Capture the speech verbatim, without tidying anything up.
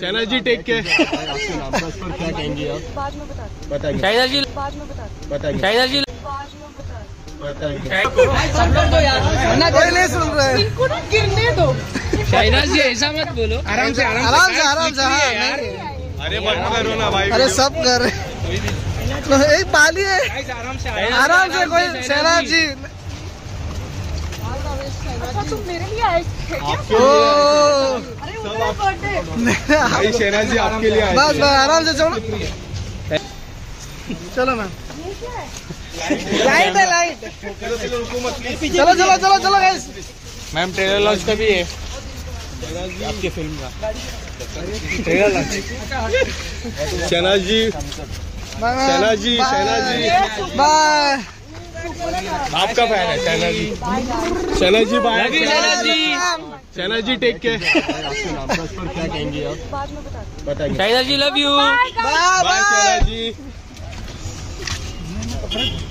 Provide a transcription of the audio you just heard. Shehnaaz ji take care. क्या कहेंगी आप? बाद में बताएंगे शहनाज जी, बाद में बताएंगे शहनाज जी, बाद में बताएंगे। सुन रहे इनको ना गिरने दो शहनाज जी, ऐसा मत बोलो, आराम से आराम से आराम से। अरे करो ना भाई, अरे सब कर रहे, एक पाली है आराम से आराम से। कोई शहनाज जी तुम मेरे लिए आए क्या? शहनाज जी आपके लिए, बस बस आराम से चलो चलो मैम। लाइट है लाइट, चलो चलो चलो चलो गाइस। मैम ट्रेलर लॉन्च का भी है आपकी फिल्म का, trailer launch. Shehnaaz ji, Shehnaaz ji, Shehnaaz ji bye, आपका फैन है Shehnaaz ji. Shehnaaz ji bye, Shehnaaz ji, Shehnaaz ji take care. क्या कहेंगी आप? बाद में बताएंगे Shehnaaz ji, love you, bye bye Shehnaaz ji.